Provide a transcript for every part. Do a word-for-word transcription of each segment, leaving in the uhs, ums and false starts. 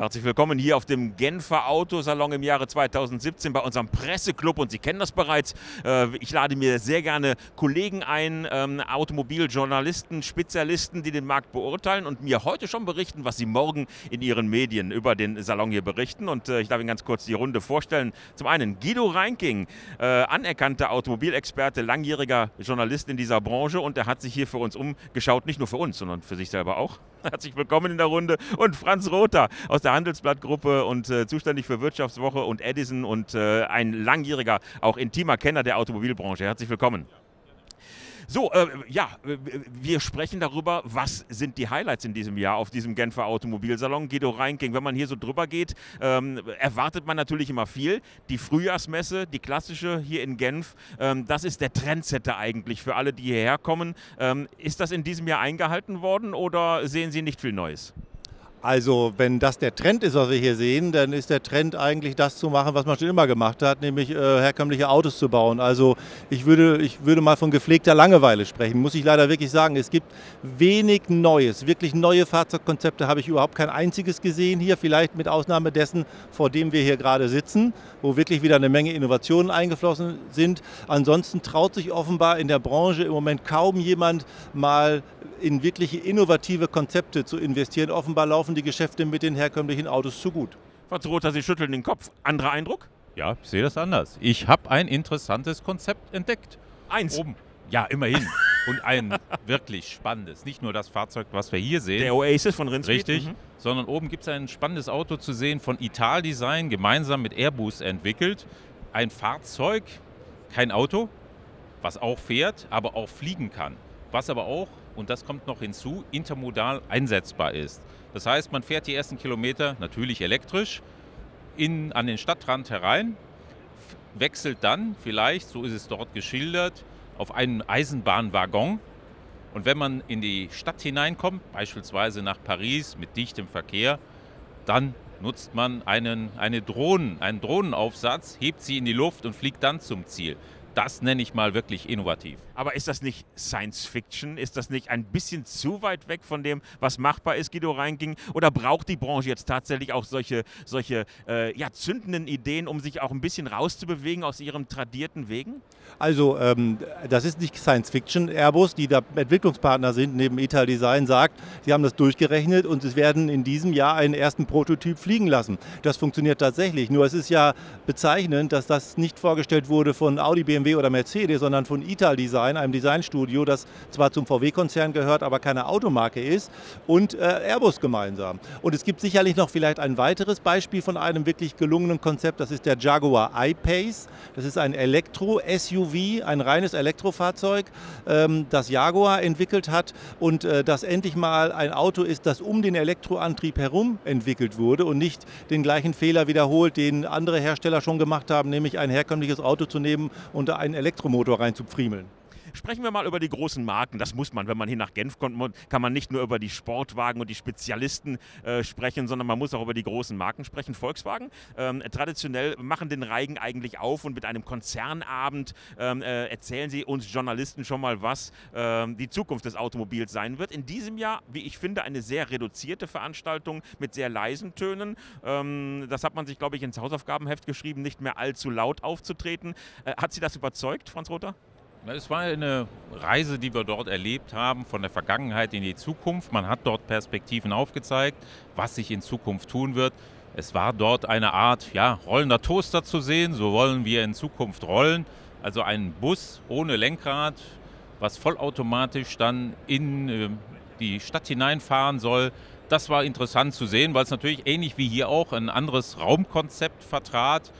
Herzlich willkommen hier auf dem Genfer Autosalon im Jahre zweitausendsiebzehn bei unserem Presseclub, und Sie kennen das bereits. Ich lade mir sehr gerne Kollegen ein, Automobiljournalisten, Spezialisten, die den Markt beurteilen und mir heute schon berichten, was sie morgen in ihren Medien über den Salon hier berichten. Und ich darf Ihnen ganz kurz die Runde vorstellen. Zum einen Guido Reinking, anerkannter Automobilexperte, langjähriger Journalist in dieser Branche, und er hat sich hier für uns umgeschaut, nicht nur für uns, sondern für sich selber auch. Herzlich willkommen in der Runde. Und Franz Rother aus der Handelsblattgruppe und äh, zuständig für Wirtschaftswoche und Edison und äh, ein langjähriger, auch intimer Kenner der Automobilbranche. Herzlich willkommen. So, äh, ja, wir sprechen darüber, was sind die Highlights in diesem Jahr auf diesem Genfer Automobilsalon. Guido Reinking, wenn man hier so drüber geht, ähm, erwartet man natürlich immer viel. Die Frühjahrsmesse, die klassische hier in Genf, ähm, das ist der Trendsetter eigentlich für alle, die hierher kommen. Ähm, ist das in diesem Jahr eingehalten worden oder sehen Sie nicht viel Neues? Also wenn das der Trend ist, was wir hier sehen, dann ist der Trend eigentlich das zu machen, was man schon immer gemacht hat, nämlich äh, herkömmliche Autos zu bauen. Also ich würde, ich würde mal von gepflegter Langeweile sprechen, muss ich leider wirklich sagen. Es gibt wenig Neues, wirklich neue Fahrzeugkonzepte habe ich überhaupt kein einziges gesehen hier, vielleicht mit Ausnahme dessen, vor dem wir hier gerade sitzen, wo wirklich wieder eine Menge Innovationen eingeflossen sind. Ansonsten traut sich offenbar in der Branche im Moment kaum jemand, mal in wirkliche innovative Konzepte zu investieren. Offenbar laufen die Geschäfte mit den herkömmlichen Autos zu gut. Franz Rother, Sie schütteln den Kopf. Anderer Eindruck? Ja, ich sehe das anders. Ich habe ein interessantes Konzept entdeckt. Eins? Oben. Ja, immerhin. Und ein wirklich spannendes. Nicht nur das Fahrzeug, was wir hier sehen. Der Oasis von Rinspeed. Richtig. Mhm. Sondern oben gibt es ein spannendes Auto zu sehen von Italdesign, gemeinsam mit Airbus entwickelt. Ein Fahrzeug, kein Auto, was auch fährt, aber auch fliegen kann. Was aber auch, und das kommt noch hinzu, intermodal einsetzbar ist. Das heißt, man fährt die ersten Kilometer natürlich elektrisch in, an den Stadtrand herein, wechselt dann vielleicht, so ist es dort geschildert, auf einen Eisenbahnwaggon. Und wenn man in die Stadt hineinkommt, beispielsweise nach Paris mit dichtem Verkehr, dann nutzt man einen, eine Drohnen, einen Drohnenaufsatz, hebt sie in die Luft und fliegt dann zum Ziel. Das nenne ich mal wirklich innovativ. Aber ist das nicht Science Fiction? Ist das nicht ein bisschen zu weit weg von dem, was machbar ist, Guido Reinking? Oder braucht die Branche jetzt tatsächlich auch solche, solche äh, ja, zündenden Ideen, um sich auch ein bisschen rauszubewegen aus ihren tradierten Wegen? Also ähm, das ist nicht Science Fiction. Airbus, die da Entwicklungspartner sind, neben Italdesign, sagt, sie haben das durchgerechnet und es werden in diesem Jahr einen ersten Prototyp fliegen lassen. Das funktioniert tatsächlich. Nur es ist ja bezeichnend, dass das nicht vorgestellt wurde von Audi, B M W oder Mercedes, sondern von Italdesign, einem Designstudio, das zwar zum V W-Konzern gehört, aber keine Automarke ist, und äh, Airbus gemeinsam. Und es gibt sicherlich noch vielleicht ein weiteres Beispiel von einem wirklich gelungenen Konzept, das ist der Jaguar I-Pace. Das ist ein Elektro-S U V, ein reines Elektrofahrzeug, ähm, das Jaguar entwickelt hat und äh, das endlich mal ein Auto ist, das um den Elektroantrieb herum entwickelt wurde und nicht den gleichen Fehler wiederholt, den andere Hersteller schon gemacht haben, nämlich ein herkömmliches Auto zu nehmen und einen Elektromotor reinzupfriemeln. Sprechen wir mal über die großen Marken. Das muss man, wenn man hier nach Genf kommt, kann man nicht nur über die Sportwagen und die Spezialisten äh, sprechen, sondern man muss auch über die großen Marken sprechen. Volkswagen, ähm, traditionell machen den Reigen eigentlich auf, und mit einem Konzernabend ähm, äh, erzählen sie uns Journalisten schon mal, was äh, die Zukunft des Automobils sein wird. In diesem Jahr, wie ich finde, eine sehr reduzierte Veranstaltung mit sehr leisen Tönen. Ähm, das hat man sich, glaube ich, ins Hausaufgabenheft geschrieben, nicht mehr allzu laut aufzutreten. Äh, hat Sie das überzeugt, Franz Rother? Es war eine Reise, die wir dort erlebt haben, von der Vergangenheit in die Zukunft. Man hat dort Perspektiven aufgezeigt, was sich in Zukunft tun wird. Es war dort eine Art, ja, rollender Toaster zu sehen, so wollen wir in Zukunft rollen. Also ein Bus ohne Lenkrad, was vollautomatisch dann in äh, die Stadt hineinfahren soll. Das war interessant zu sehen, weil es natürlich ähnlich wie hier auch ein anderes Raumkonzept vertrat.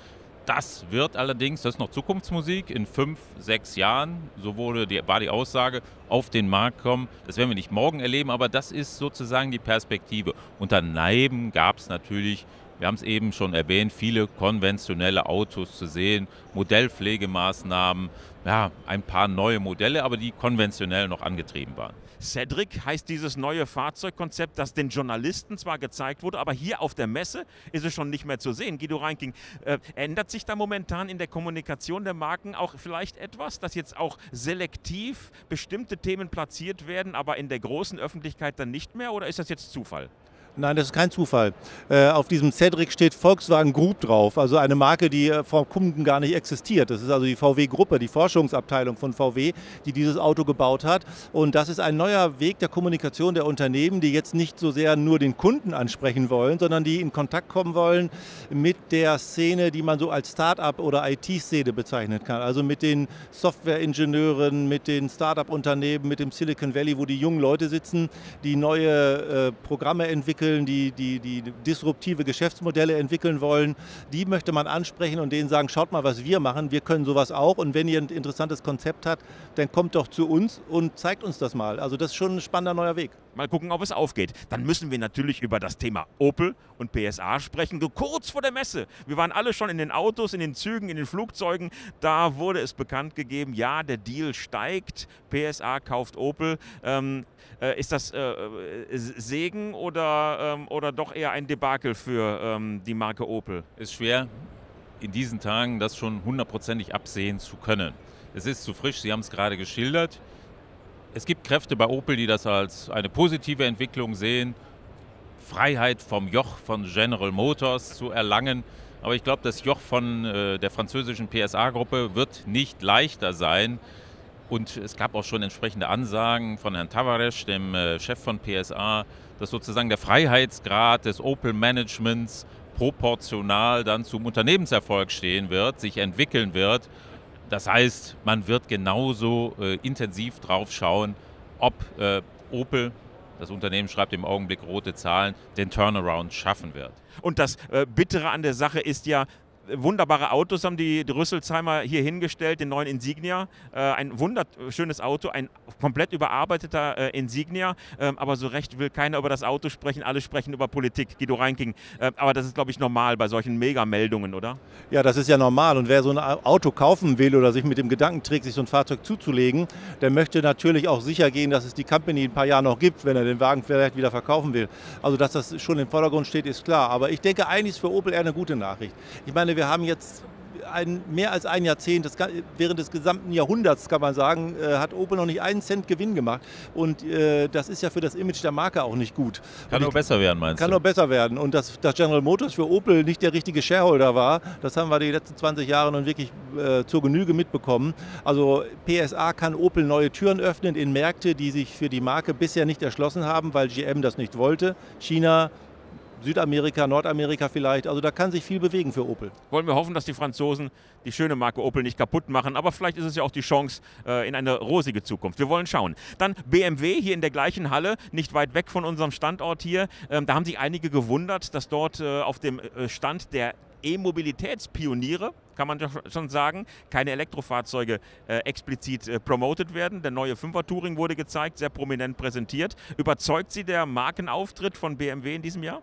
Das wird allerdings, das ist noch Zukunftsmusik, in fünf, sechs Jahren, so wurde die, war die Aussage, auf den Markt kommen. Das werden wir nicht morgen erleben, aber das ist sozusagen die Perspektive. Und daneben gab es natürlich, wir haben es eben schon erwähnt, viele konventionelle Autos zu sehen, Modellpflegemaßnahmen, ja, ein paar neue Modelle, aber die konventionell noch angetrieben waren. Sedric heißt dieses neue Fahrzeugkonzept, das den Journalisten zwar gezeigt wurde, aber hier auf der Messe ist es schon nicht mehr zu sehen. Guido Reinking, äh, ändert sich da momentan in der Kommunikation der Marken auch vielleicht etwas, dass jetzt auch selektiv bestimmte Themen platziert werden, aber in der großen Öffentlichkeit dann nicht mehr, oder ist das jetzt Zufall? Nein, das ist kein Zufall. Auf diesem Sedric steht Volkswagen Group drauf, also eine Marke, die vor Kunden gar nicht existiert. Das ist also die V W-Gruppe, die Forschungsabteilung von V W, die dieses Auto gebaut hat. Und das ist ein neuer Weg der Kommunikation der Unternehmen, die jetzt nicht so sehr nur den Kunden ansprechen wollen, sondern die in Kontakt kommen wollen mit der Szene, die man so als Start-up oder I T-Szene bezeichnen kann. Also mit den Software-Ingenieuren, mit den Start-up-Unternehmen, mit dem Silicon Valley, wo die jungen Leute sitzen, die neue äh, Programme entwickeln, Die, die, die disruptive Geschäftsmodelle entwickeln wollen, die möchte man ansprechen und denen sagen, schaut mal, was wir machen, wir können sowas auch und wenn ihr ein interessantes Konzept habt, dann kommt doch zu uns und zeigt uns das mal. Also das ist schon ein spannender neuer Weg. Mal gucken, ob es aufgeht. Dann müssen wir natürlich über das Thema Opel und P S A sprechen, kurz vor der Messe. Wir waren alle schon in den Autos, in den Zügen, in den Flugzeugen. Da wurde es bekannt gegeben, ja, der Deal steigt, P S A kauft Opel. Ähm, äh, ist das äh, Segen oder, ähm, oder doch eher ein Debakel für ähm, die Marke Opel? Es ist schwer, in diesen Tagen das schon hundertprozentig absehen zu können. Es ist zu frisch, Sie haben es gerade geschildert. Es gibt Kräfte bei Opel, die das als eine positive Entwicklung sehen, Freiheit vom Joch von General Motors zu erlangen. Aber ich glaube, das Joch von äh, der französischen P S A-Gruppe wird nicht leichter sein. Und es gab auch schon entsprechende Ansagen von Herrn Tavares, dem äh, Chef von P S A, dass sozusagen der Freiheitsgrad des Opel-Managements proportional dann zum Unternehmenserfolg stehen wird, sich entwickeln wird. Das heißt, man wird genauso äh, intensiv drauf schauen, ob äh, Opel, das Unternehmen schreibt im Augenblick rote Zahlen, den Turnaround schaffen wird. Und das äh, Bittere an der Sache ist ja, wunderbare Autos haben die Rüsselsheimer hier hingestellt, den neuen Insignia. Äh, ein wunderschönes Auto, ein komplett überarbeiteter äh, Insignia. Äh, aber so recht will keiner über das Auto sprechen, alle sprechen über Politik, Guido Reinking. Äh, aber das ist, glaube ich, normal bei solchen Megameldungen, oder? Ja, das ist ja normal. Und wer so ein Auto kaufen will oder sich mit dem Gedanken trägt, sich so ein Fahrzeug zuzulegen, der möchte natürlich auch sicher gehen, dass es die Company in ein paar Jahren noch gibt, wenn er den Wagen vielleicht wieder verkaufen will. Also, dass das schon im Vordergrund steht, ist klar. Aber ich denke, eigentlich ist für Opel eher eine gute Nachricht. Ich meine, wir haben jetzt ein, mehr als ein Jahrzehnt, das, während des gesamten Jahrhunderts kann man sagen, äh, hat Opel noch nicht einen Cent Gewinn gemacht. Und äh, das ist ja für das Image der Marke auch nicht gut. Kann nur besser werden, meinst du? Kann nur besser werden. Und dass, dass General Motors für Opel nicht der richtige Shareholder war, das haben wir die letzten zwanzig Jahre nun wirklich äh, zur Genüge mitbekommen. Also P S A kann Opel neue Türen öffnen in Märkte, die sich für die Marke bisher nicht erschlossen haben, weil G M das nicht wollte. China, Südamerika, Nordamerika vielleicht. Also da kann sich viel bewegen für Opel. Wollen wir hoffen, dass die Franzosen die schöne Marke Opel nicht kaputt machen. Aber vielleicht ist es ja auch die Chance äh, in eine rosige Zukunft. Wir wollen schauen. Dann B M W hier in der gleichen Halle, nicht weit weg von unserem Standort hier. Ähm, da haben sich einige gewundert, dass dort äh, auf dem Stand der E-Mobilitätspioniere, kann man schon sagen, keine Elektrofahrzeuge äh, explizit äh, promotet werden. Der neue Fünfer-Touring wurde gezeigt, sehr prominent präsentiert. Überzeugt Sie der Markenauftritt von B M W in diesem Jahr?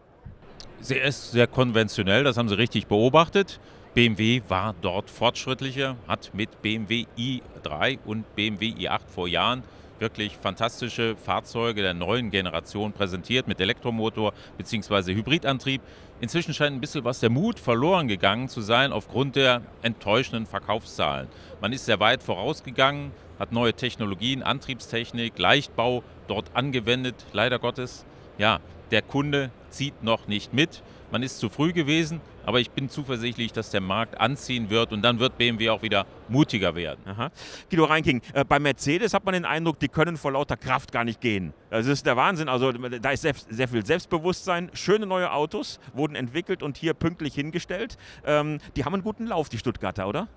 Er ist sehr konventionell, das haben Sie richtig beobachtet. B M W war dort fortschrittlicher, hat mit B M W i drei und B M W i acht vor Jahren wirklich fantastische Fahrzeuge der neuen Generation präsentiert mit Elektromotor bzw. Hybridantrieb. Inzwischen scheint ein bisschen was der Mut verloren gegangen zu sein aufgrund der enttäuschenden Verkaufszahlen. Man ist sehr weit vorausgegangen, hat neue Technologien, Antriebstechnik, Leichtbau dort angewendet, leider Gottes. Ja, der Kunde zieht noch nicht mit. Man ist zu früh gewesen, aber ich bin zuversichtlich, dass der Markt anziehen wird und dann wird B M W auch wieder mutiger werden. Aha. Guido Reinking, äh, bei Mercedes hat man den Eindruck, die können vor lauter Kraft gar nicht gehen. Das ist der Wahnsinn. Also da ist sehr, sehr viel Selbstbewusstsein. Schöne neue Autos wurden entwickelt und hier pünktlich hingestellt. Ähm, die haben einen guten Lauf, die Stuttgarter, oder?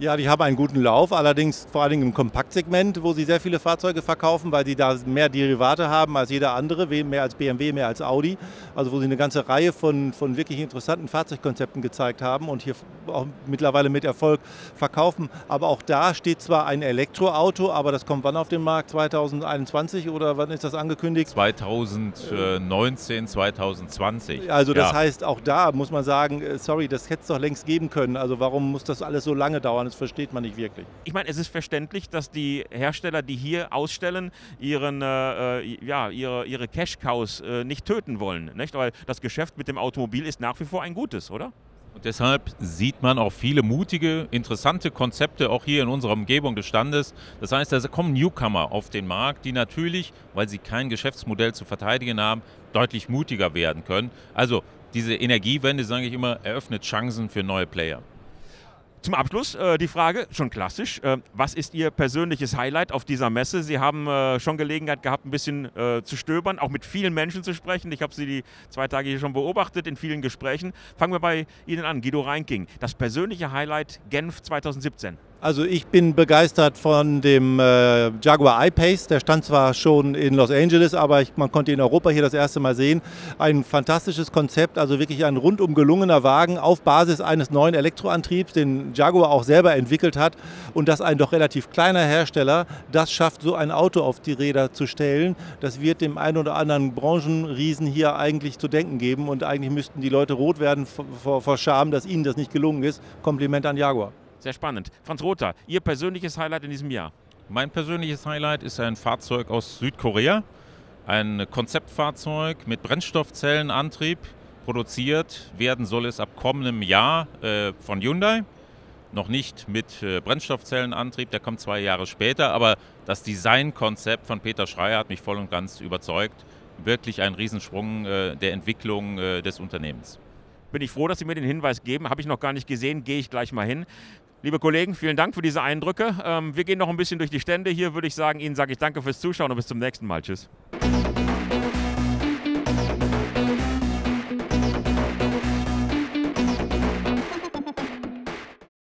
Ja, die haben einen guten Lauf, allerdings vor allen Dingen im Kompaktsegment, wo sie sehr viele Fahrzeuge verkaufen, weil sie da mehr Derivate haben als jeder andere, mehr als B M W, mehr als Audi. Also wo sie eine ganze Reihe von, von wirklich interessanten Fahrzeugkonzepten gezeigt haben und hier auch mittlerweile mit Erfolg verkaufen. Aber auch da steht zwar ein Elektroauto, aber das kommt wann auf den Markt? zwanzig einundzwanzig oder wann ist das angekündigt? zwanzig neunzehn, zwanzig zwanzig. Also das ja. heißt, auch da muss man sagen, sorry, das hätte es doch längst geben können. Also warum muss das alles so lange dauern? Das versteht man nicht wirklich. Ich meine, es ist verständlich, dass die Hersteller, die hier ausstellen, ihren, äh, ja, ihre, ihre Cash-Cows äh, nicht töten wollen, nicht? Weil das Geschäft mit dem Automobil ist nach wie vor ein gutes, oder? Und deshalb sieht man auch viele mutige, interessante Konzepte auch hier in unserer Umgebung des Standes. Das heißt, da kommen Newcomer auf den Markt, die natürlich, weil sie kein Geschäftsmodell zu verteidigen haben, deutlich mutiger werden können. Also diese Energiewende, sage ich immer, eröffnet Chancen für neue Player. Zum Abschluss äh, die Frage, schon klassisch, äh, was ist Ihr persönliches Highlight auf dieser Messe? Sie haben äh, schon Gelegenheit gehabt, ein bisschen äh, zu stöbern, auch mit vielen Menschen zu sprechen. Ich habe Sie die zwei Tage hier schon beobachtet, in vielen Gesprächen. Fangen wir bei Ihnen an, Guido Reinking. Das persönliche Highlight Genf zweitausendsiebzehn. Also ich bin begeistert von dem äh, Jaguar I-Pace. Der stand zwar schon in Los Angeles, aber ich, man konnte ihn in Europa hier das erste Mal sehen. Ein fantastisches Konzept, also wirklich ein rundum gelungener Wagen auf Basis eines neuen Elektroantriebs, den Jaguar auch selber entwickelt hat. Und dass ein doch relativ kleiner Hersteller das schafft, so ein Auto auf die Räder zu stellen, das wird dem einen oder anderen Branchenriesen hier eigentlich zu denken geben. Und eigentlich müssten die Leute rot werden vor, vor Scham, dass ihnen das nicht gelungen ist. Kompliment an Jaguar. Sehr spannend. Franz Rother, Ihr persönliches Highlight in diesem Jahr? Mein persönliches Highlight ist ein Fahrzeug aus Südkorea. Ein Konzeptfahrzeug mit Brennstoffzellenantrieb. Produziert werden soll es ab kommendem Jahr äh, von Hyundai. Noch nicht mit äh, Brennstoffzellenantrieb, der kommt zwei Jahre später. Aber das Designkonzept von Peter Schreier hat mich voll und ganz überzeugt. Wirklich ein Riesensprung äh, der Entwicklung äh, des Unternehmens. Bin ich froh, dass Sie mir den Hinweis geben. Habe ich noch gar nicht gesehen, gehe ich gleich mal hin. Liebe Kollegen, vielen Dank für diese Eindrücke. Wir gehen noch ein bisschen durch die Stände hier, würde ich sagen. Ihnen sage ich danke fürs Zuschauen und bis zum nächsten Mal. Tschüss.